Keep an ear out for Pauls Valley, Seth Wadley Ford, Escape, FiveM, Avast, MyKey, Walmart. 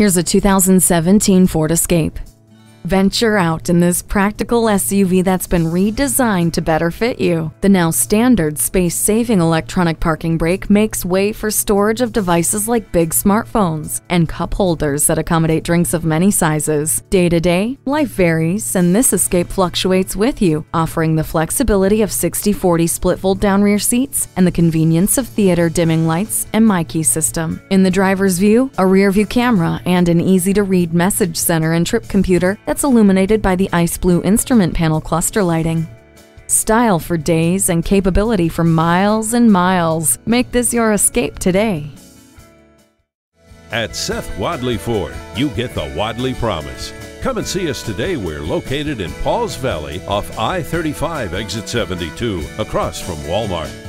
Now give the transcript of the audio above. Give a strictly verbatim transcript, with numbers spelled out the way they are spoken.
Here's a two thousand seventeen Ford Escape. Venture out in this practical S U V that's been redesigned to better fit you. The now standard space-saving electronic parking brake makes way for storage of devices like big smartphones and cup holders that accommodate drinks of many sizes. Day to day, life varies, and this Escape fluctuates with you, offering the flexibility of sixty forty split-fold down rear seats and the convenience of theater dimming lights and MyKey system. In the driver's view, a rear-view camera and an easy-to-read message center and trip computer that's illuminated by the ice blue instrument panel cluster lighting. Style for days and capability for miles and miles. Make this your Escape today. At Seth Wadley Ford, you get the Wadley Promise. Come and see us today. We're located in Pauls Valley off I thirty-five exit seventy-two across from Walmart.